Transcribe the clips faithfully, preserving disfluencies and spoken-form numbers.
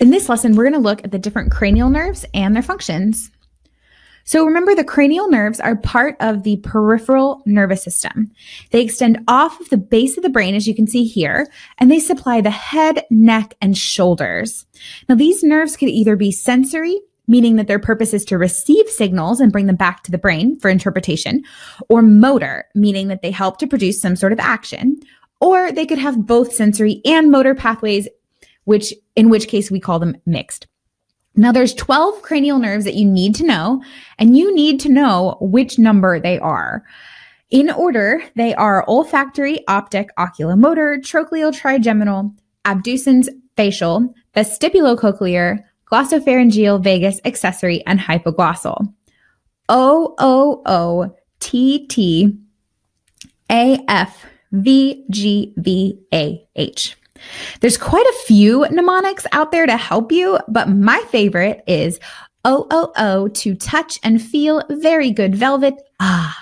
In this lesson, we're going to look at the different cranial nerves and their functions. So remember, the cranial nerves are part of the peripheral nervous system. They extend off of the base of the brain, as you can see here, and they supply the head, neck, and shoulders. Now, these nerves could either be sensory, meaning that their purpose is to receive signals and bring them back to the brain for interpretation, or motor, meaning that they help to produce some sort of action, or they could have both sensory and motor pathways, which in which case we call them mixed. Now, there's twelve cranial nerves that you need to know, and you need to know which number they are. In order, they are olfactory, optic, oculomotor, trochleal, trigeminal, abducens, facial, vestibulocochlear, glossopharyngeal, vagus, accessory, and hypoglossal. O, O, O, T, T, A, F, V, G, V, A, H. There's quite a few mnemonics out there to help you, but my favorite is O O O, to touch and feel very good velvet. Ah.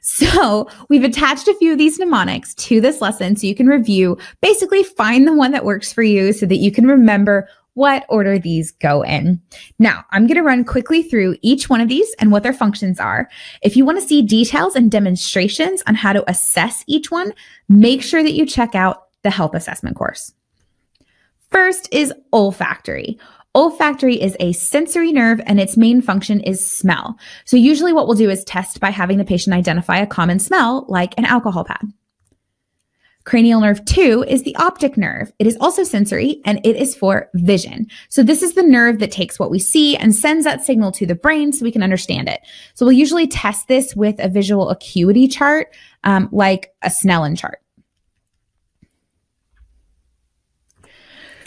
So we've attached a few of these mnemonics to this lesson so you can review, basically find the one that works for you so that you can remember what order these go in. Now, I'm going to run quickly through each one of these and what their functions are. If you want to see details and demonstrations on how to assess each one, make sure that you check out the Help Assessment course. First is olfactory. Olfactory is a sensory nerve, and its main function is smell. So usually what we'll do is test by having the patient identify a common smell, like an alcohol pad. Cranial nerve two is the optic nerve. It is also sensory, and it is for vision. So this is the nerve that takes what we see and sends that signal to the brain so we can understand it. So we'll usually test this with a visual acuity chart, um, like a Snellen chart.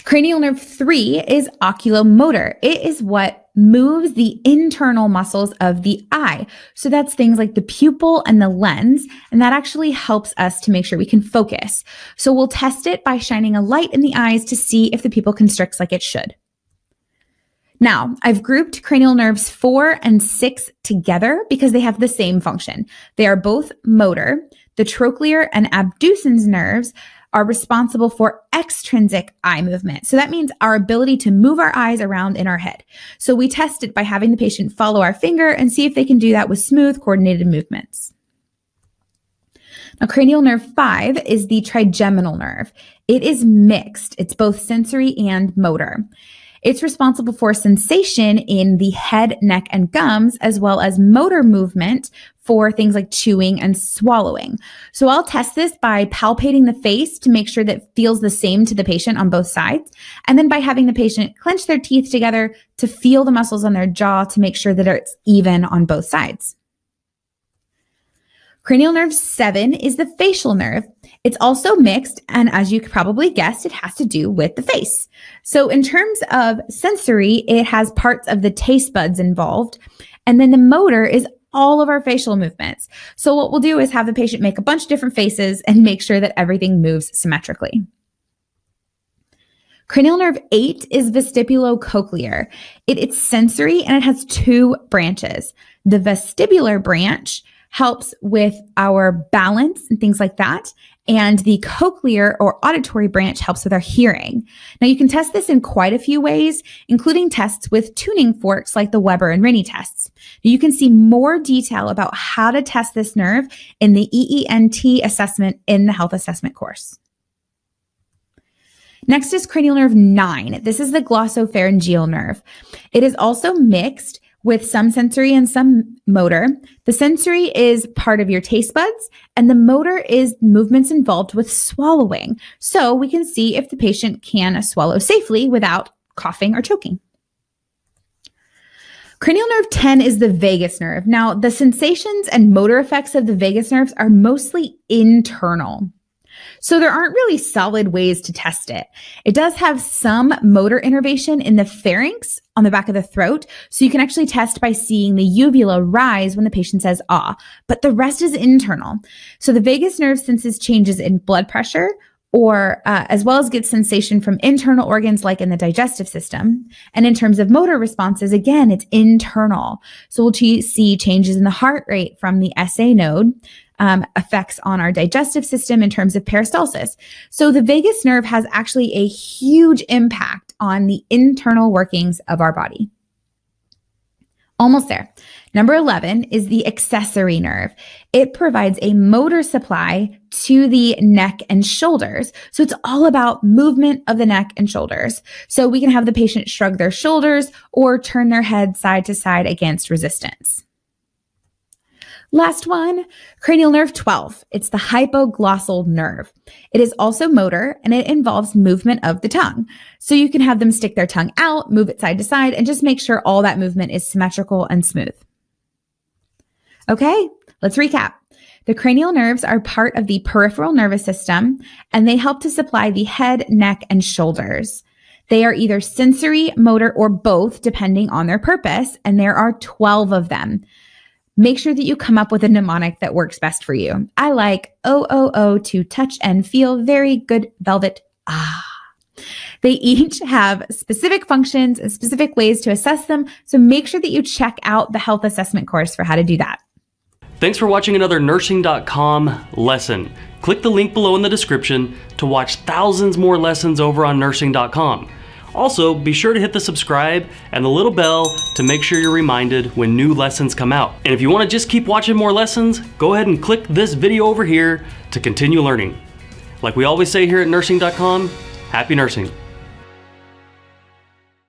Cranial nerve three is oculomotor. It is what moves the internal muscles of the eye. So that's things like the pupil and the lens, and that actually helps us to make sure we can focus. So we'll test it by shining a light in the eyes to see if the pupil constricts like it should. Now, I've grouped cranial nerves four and six together because they have the same function. They are both motor. The trochlear and abducens nerves are responsible for extrinsic eye movement. So that means our ability to move our eyes around in our head. So we test it by having the patient follow our finger and see if they can do that with smooth, coordinated movements. Now, cranial nerve five is the trigeminal nerve. It is mixed. It's both sensory and motor. It's responsible for sensation in the head, neck, and gums, as well as motor movement for things like chewing and swallowing. So I'll test this by palpating the face to make sure that it feels the same to the patient on both sides, and then by having the patient clench their teeth together to feel the muscles on their jaw to make sure that it's even on both sides. Cranial nerve seven is the facial nerve. It's also mixed, and as you probably guessed, it has to do with the face. So in terms of sensory, it has parts of the taste buds involved, and then the motor is all of our facial movements. So what we'll do is have the patient make a bunch of different faces and make sure that everything moves symmetrically. Cranial nerve eight is vestibulocochlear. It, it's sensory, and it has two branches. The vestibular branch helps with our balance and things like that. And the cochlear or auditory branch helps with our hearing. Now, you can test this in quite a few ways, including tests with tuning forks like the Weber and Rinne tests. You can see more detail about how to test this nerve in the E E N T assessment in the Health Assessment course. Next is cranial nerve nine. This is the glossopharyngeal nerve. It is also mixed with some sensory and some motor. The sensory is part of your taste buds, and the motor is movements involved with swallowing. So we can see if the patient can swallow safely without coughing or choking. Cranial nerve ten is the vagus nerve. Now, the sensations and motor effects of the vagus nerves are mostly internal. So there aren't really solid ways to test it. It does have some motor innervation in the pharynx on the back of the throat, so you can actually test by seeing the uvula rise when the patient says ah, but the rest is internal. So the vagus nerve senses changes in blood pressure, or uh, as well as gets sensation from internal organs like in the digestive system. And in terms of motor responses, again, it's internal. So we'll see changes in the heart rate from the S A node, um, effects on our digestive system in terms of peristalsis. So the vagus nerve has actually a huge impact on the internal workings of our body. Almost there. Number eleven is the accessory nerve. It provides a motor supply to the neck and shoulders. So it's all about movement of the neck and shoulders. So we can have the patient shrug their shoulders or turn their head side to side against resistance. Last one, cranial nerve twelve. It's the hypoglossal nerve. It is also motor and it involves movement of the tongue. So you can have them stick their tongue out, move it side to side, and just make sure all that movement is symmetrical and smooth. Okay, let's recap. The cranial nerves are part of the peripheral nervous system and they help to supply the head, neck, and shoulders. They are either sensory, motor, or both depending on their purpose, and there are twelve of them. Make sure that you come up with a mnemonic that works best for you. I like O O O to touch and feel very good velvet. Ah. They each have specific functions and specific ways to assess them, so make sure that you check out the health assessment course for how to do that. Thanks for watching another nursing dot com lesson. Click the link below in the description to watch thousands more lessons over on nursing dot com. Also, be sure to hit the subscribe and the little bell to make sure you're reminded when new lessons come out. And if you want to just keep watching more lessons, go ahead and click this video over here to continue learning. Like we always say here at nursing dot com, happy nursing.